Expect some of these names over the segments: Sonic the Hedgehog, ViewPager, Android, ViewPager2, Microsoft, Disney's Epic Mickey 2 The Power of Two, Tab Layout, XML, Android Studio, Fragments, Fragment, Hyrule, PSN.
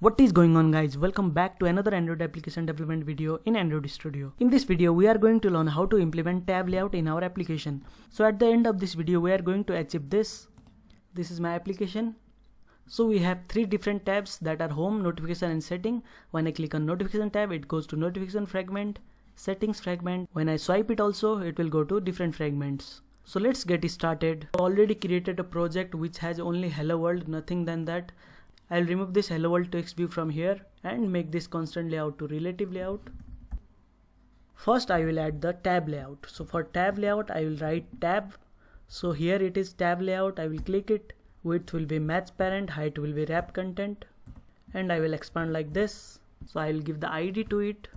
What is going on, guys? Welcome back to another Android application development video in Android Studio. In this video, we are going to learn how to implement tab layout in our application. So at the end of this video, we are going to achieve this. This is my application. So we have three different tabs that are home, notification and setting. When I click on notification tab, it goes to notification fragment, settings fragment. When I swipe it also, it will go to different fragments. So let's get started. I already created a project which has only hello world, nothing than that. I'll remove this hello world text view from here and make this constant layout to relative layout. First I will add the tab layout. So for tab layout I will write tab. So here it is tab layout. I will click it. Width will be match parent, height will be wrap content, and I will expand like this. So I will give the ID to it,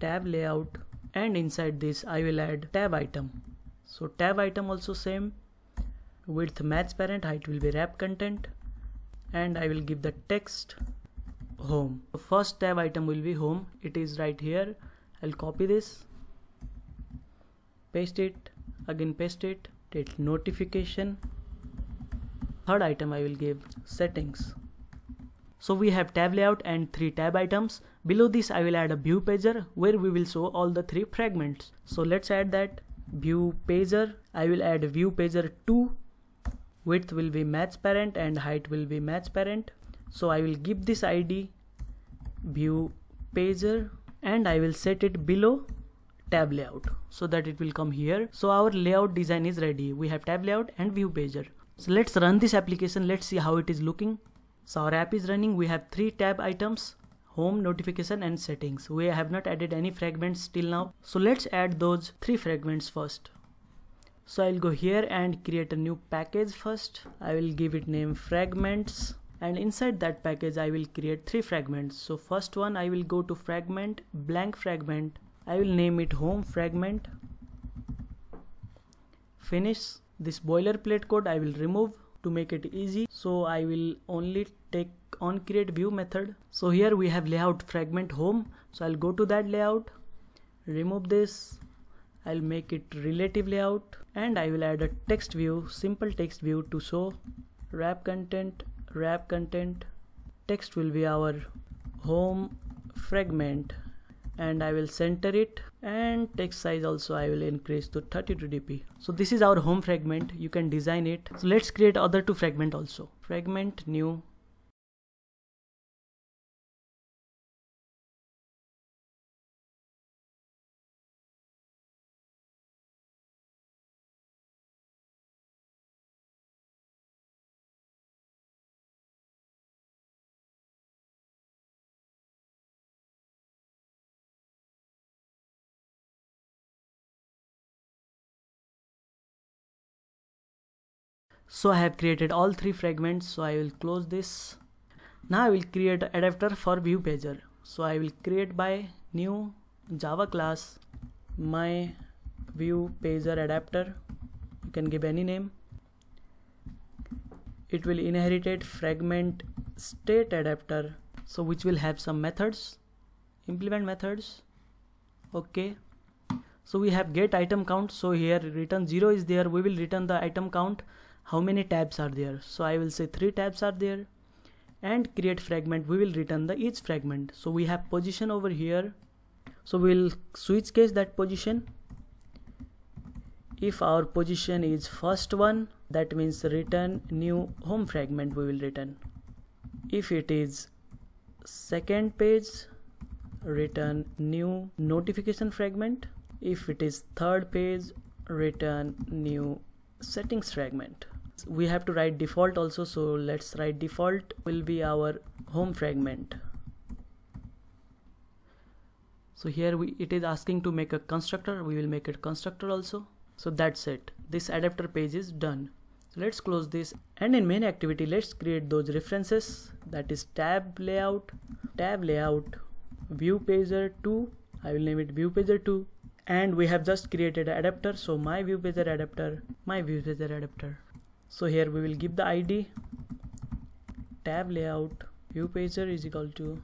tab layout, and inside this I will add tab item. So tab item also same, width match parent, height will be wrap content. And I will give the text home. The first tab item will be home. It is right here. I'll copy this, paste it, again paste it, take notification. Third item I will give settings. So we have tab layout and three tab items. Below this I will add a view pager where we will show all the three fragments. So let's add that view pager. I will add view pager 2. Width will be match parent and height will be match parent. So I will give this ID view pager and I will set it below tab layout so that it will come here. So our layout design is ready. We have tab layout and view pager. So let's run this application. Let's see how it is looking. So our app is running. We have three tab items, home, notification and settings. We have not added any fragments till now. So let's add those three fragments first. So I'll go here and create a new package first. I will give it name fragments, and inside that package I will create three fragments. So first one I will go to fragment, blank fragment. I will name it home fragment. Finish. This boilerplate code I will remove to make it easy. So I will only take on create view method. So here we have layout fragment home. So I'll go to that layout, remove this. I'll make it relative layout and I will add a text view, simple text view to show wrap content, text will be our home fragment and I will center it, and text size also I will increase to 32dp. So this is our home fragment, you can design it. So let's create other two fragments also. Fragment new. So I have created all three fragments. So I will close this. Now I will create an adapter for view pager. So I will create by new Java class my view pager adapter. You can give any name. It will inherit fragment state adapter. So which will have some methods, implement methods. Okay. So we have get item count. So here return 0 is there. We will return the item count. How many tabs are there? So I will say 3 tabs are there, and create fragment. We will return the each fragment. So we have position over here. So we'll switch case that position. If our position is first one, that means return new home fragment we will return. If it is second page, return new notification fragment. If it is third page, return new settings fragment. We have to write default also, so let's write default will be our home fragment. So here it is asking to make a constructor. We will make it constructor also. So that's it. This adapter page is done. So let's close this, and in main activity let's create those references, that is tab layout, view pager 2. I will name it view pager 2. And we have just created an adapter. So my view pager adapter, my view pager adapter. So here we will give the ID tab layout view pager is equal to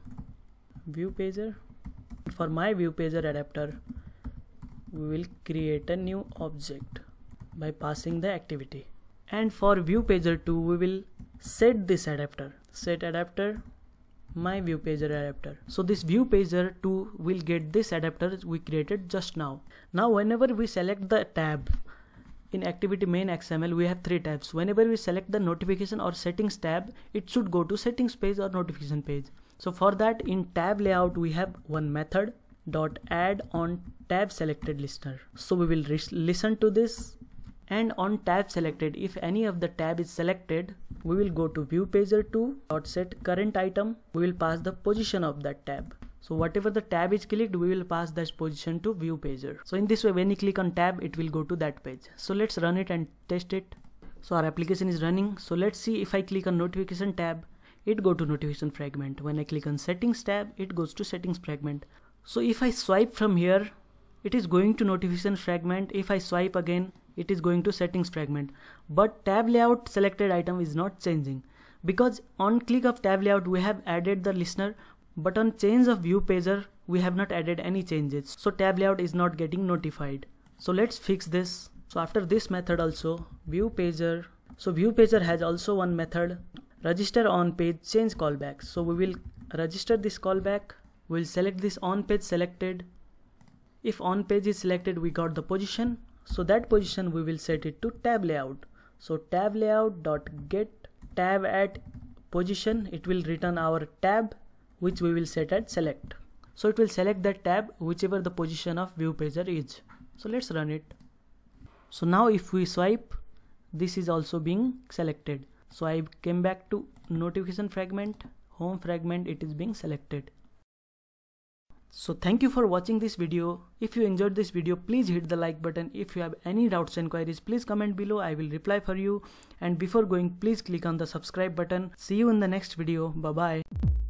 view pager. For my view pager adapter, we will create a new object by passing the activity. And for view pager 2, we will set this adapter. Set adapter my ViewPager adapter. So this ViewPager 2 will get this adapter we created just now. Now whenever we select the tab in activity main XML, we have three tabs. Whenever we select the notification or settings tab, it should go to settings page or notification page. So for that, in tab layout we have one method dot add on tab selected listener. So we will listen to this, and on tab selected, if any of the tab is selected, we will go to ViewPager2.setCurrentItem. We will pass the position of that tab. So whatever the tab is clicked, we will pass that position to ViewPager. So in this way, when you click on tab, it will go to that page. So let's run it and test it. So our application is running. So let's see, if I click on notification tab, it go to notification fragment. When I click on settings tab, it goes to settings fragment. So if I swipe from here, it is going to notification fragment. If I swipe again, it is going to settings fragment. But tab layout selected item is not changing, because on click of tab layout we have added the listener, but on change of ViewPager we have not added any changes. So tab layout is not getting notified. So let's fix this. So after this method also ViewPager. So ViewPager has also one method register on page change callback. So we will register this callback. We'll select this on page selected. If on page is selected, we got the position. So that position we will set it to tab layout. So tab layout dot get tab at position. It will return our tab, which we will set at select. So it will select that tab whichever the position of ViewPager is. So let's run it. So now if we swipe, this is also being selected. So I came back to notification fragment, home fragment, it is being selected. So thank you for watching this video. If you enjoyed this video, please hit the like button. If you have any doubts and queries, please comment below. I will reply for you. And before going, please click on the subscribe button. See you in the next video. Bye bye.